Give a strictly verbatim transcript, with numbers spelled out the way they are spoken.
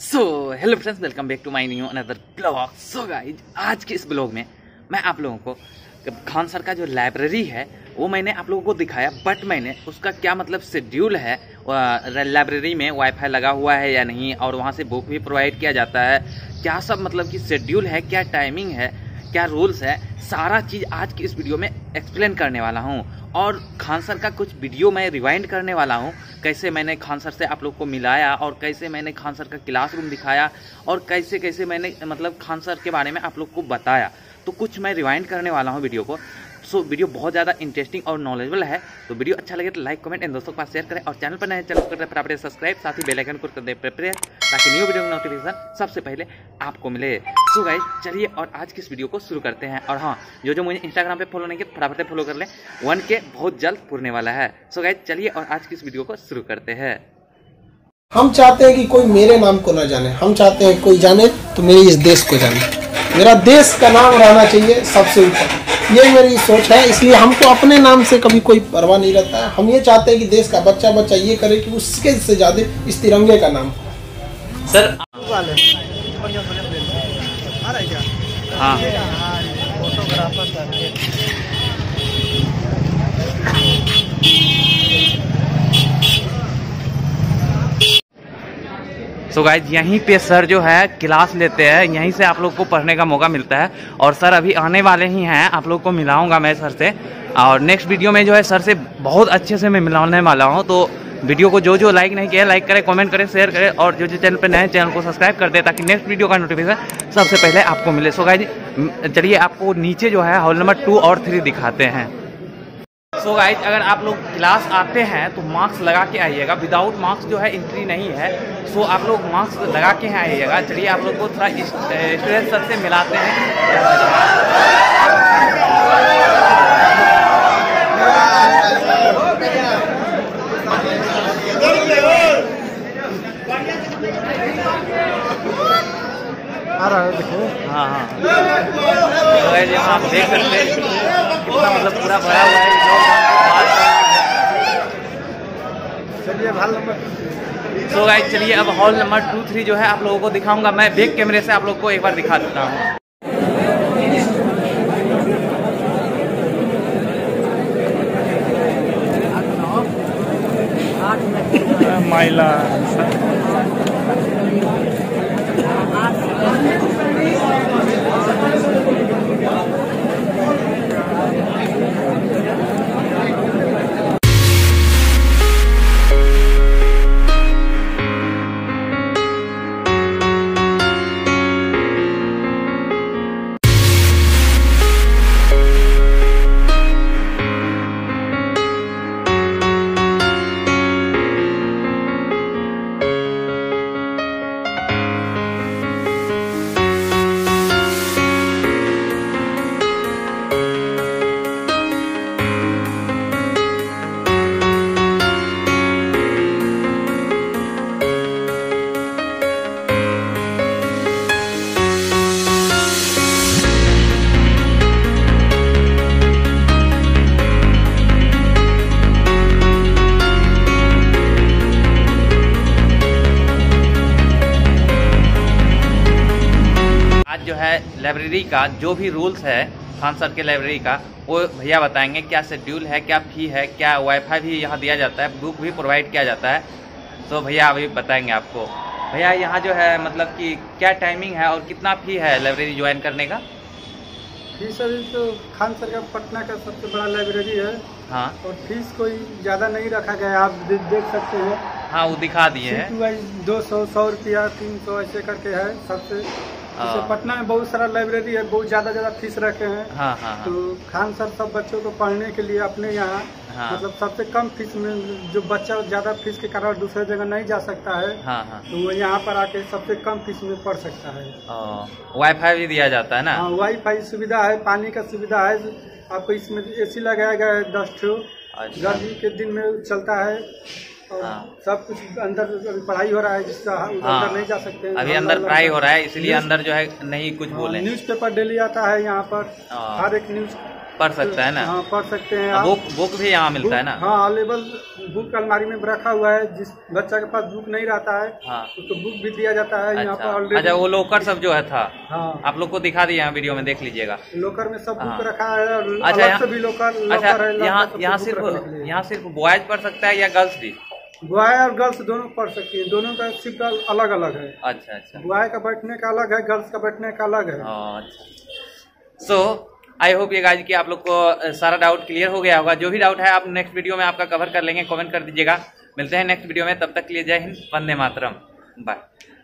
So hello friends, welcome back to my new another blog. So guys, आज के इस blog में मैं आप लोगों को खान सर का जो लाइब्रेरी है वो मैंने आप लोगों को दिखाया, बट मैंने उसका क्या मतलब शेड्यूल है, लाइब्रेरी में वाईफाई लगा हुआ है या नहीं, और वहाँ से बुक भी प्रोवाइड किया जाता है, क्या सब मतलब कि शेड्यूल है, क्या टाइमिंग है, क्या रूल्स है, सारा चीज़ आज की इस वीडियो में एक्सप्लेन करने वाला हूँ। और खान सर का कुछ वीडियो मैं रिवाइंड करने वाला हूँ, कैसे मैंने खान सर से आप लोग को मिलाया और कैसे मैंने खान सर का क्लासरूम दिखाया और कैसे कैसे मैंने मतलब खान सर के बारे में आप लोग को बताया, तो कुछ मैं रिवाइंड करने वाला हूँ वीडियो को। सो वीडियो बहुत ज़्यादा इंटरेस्टिंग और नॉलेजेबल है, तो वीडियो अच्छा लगे तो लाइक कमेंट एंड दोस्तों के पास शेयर करें, और चैनल पर नए चैनल कर प्राप्त सब्सक्राइब, साथ ही बेल आइकन को कर दें प्रेस ताकि न्यू वीडियो की नोटिफिकेशन सबसे पहले आपको मिले। सो गाइस, चलिए और आज की इस वीडियो को शुरू करते हैं। और हाँ, जो जो मुझे इंस्टाग्राम पे फॉलो नहीं किया फटाफट फॉलो कर लें, वन के बहुत जल्द पूरने वाला है। सो गाइस, चलिए और आज की इस वीडियो को शुरू करते हैं। हम चाहते हैं कि कोई मेरे नाम को ना जाने, हम चाहते हैं कोई जाने तो मेरे इस देश को जाने, मेरा देश का नाम रहना चाहिए सबसे ऊपर, ये मेरी सोच है। इसलिए हमको अपने नाम से कभी कोई परवाह नहीं रहता है। हम ये चाहते हैं कि देश का बच्चा बच्चा ये करे कि उसके से ज़्यादा इस तिरंगे का नाम सर। हाँ तो गाइज, यहीं पे सर जो है क्लास लेते हैं, यहीं से आप लोग को पढ़ने का मौका मिलता है। और सर अभी आने वाले ही हैं, आप लोग को मिलाऊंगा मैं सर से, और नेक्स्ट वीडियो में जो है सर से बहुत अच्छे से मैं मिलाने वाला हूं। तो वीडियो को जो जो लाइक नहीं किया लाइक करें, कमेंट करें, शेयर करें, और जो जो चैनल पे नए चैनल को सब्सक्राइब कर दें ताकि नेक्स्ट वीडियो का नोटिफिकेशन सबसे पहले आपको मिले। सो गाइज, चलिए आपको नीचे जो है हॉल नंबर टू और थ्री दिखाते हैं। सो गाइज, अगर आप लोग क्लास आते हैं तो मार्क्स लगा के आइएगा, विदाउट मार्क्स जो है एंट्री नहीं है। सो so, आप लोग मार्क्स लगा के हैं आइएगा। चलिए आप लोग को थोड़ा स्टूडेंट सर से मिलाते हैं। आ रहा है देखो, हाँ हाँ, तो आप देख सकते हैं कितना मतलब पूरा भरा हुआ है। चलिए हॉल नंबर, सो गाइस चलिए अब हॉल नंबर टू थ्री जो है आप लोगों को दिखाऊंगा मैं, बैक कैमरे से आप लोगों को एक बार दिखा देता हूँ। माइला लाइब्रेरी का जो भी रूल्स है खान सर के लाइब्रेरी का वो भैया बताएंगे, क्या शेड्यूल है, क्या फी है, क्या वाईफाई भी यहाँ दिया जाता है, बुक भी प्रोवाइड किया जाता है। तो भैया अभी बताएंगे आपको। भैया यहाँ जो है मतलब कि क्या टाइमिंग है और कितना फी है लाइब्रेरी ज्वाइन करने का? फीस सर तो खान सर का पटना का सबसे बड़ा लाइब्रेरी है। हाँ, और फीस कोई ज़्यादा नहीं रखा गया, आप देख सकते हैं। हाँ, वो दिखा दिए हैं, दो सौ सौ रुपया तीन सौ ऐसे करके है सबसे। पटना में बहुत सारा लाइब्रेरी है, बहुत ज्यादा ज्यादा फीस रखे हैं। हाँ, हाँ, हाँ। तो खान सर सब बच्चों को पढ़ने के लिए अपने यहाँ, हाँ, मतलब सबसे कम फीस में, जो बच्चा ज्यादा फीस के कारण दूसरे जगह नहीं जा सकता है, हाँ, हाँ, तो वो यहाँ पर आके सबसे कम फीस में पढ़ सकता है। वाईफाई भी दिया जाता है ना? हाँ, वाईफाई सुविधा है, पानी का सुविधा है, आपको इसमें एसी लगाया गया है दस ठो, गर्मी के दिन में चलता है। हाँ, सब कुछ अंदर पढ़ाई हो रहा है, जिसका हाँ, नहीं जा सकते हैं। अभी अंदर पढ़ाई हो रहा है इसलिए अंदर जो है नहीं कुछ बोले। न्यूज़पेपर डेली आता है यहाँ पर, हर एक न्यूज पढ़ सकता है ना। हाँ, पढ़ सकते हैं। बुक बुक भी यहाँ मिलता है ना। हाँ, अवेलेबल बुक अलमारी में रखा हुआ है। जिस बच्चा के पास बुक नहीं रहता है हाँ। उसको बुक भी दिया जाता है। अच्छा, यहाँ पर अच्छा वो लोकर सब जो है था हाँ। आप लोग को दिखा दिए यहाँ वीडियो में, देख लीजिएगा। लोकर में सब बुक रखा है। अच्छा भी लोकर। अच्छा यहाँ यहाँ सिर्फ यहाँ सिर्फ बॉयज पढ़ सकता है या गर्ल्स भी? बॉय और गर्ल्स दोनों पढ़ सकती है। दोनों का सिर्फ अलग अलग है। अच्छा अच्छा, बॉय का बैठने का अलग है, गर्ल्स का बैठने का अलग है। अच्छा, सो आई होप ये गाइज कि आप लोग को सारा डाउट क्लियर हो गया होगा। जो भी डाउट है आप नेक्स्ट वीडियो में आपका कवर कर लेंगे, कमेंट कर दीजिएगा। मिलते हैं नेक्स्ट वीडियो में, तब तक के लिए जय हिंद, वंदे मातरम, बाय।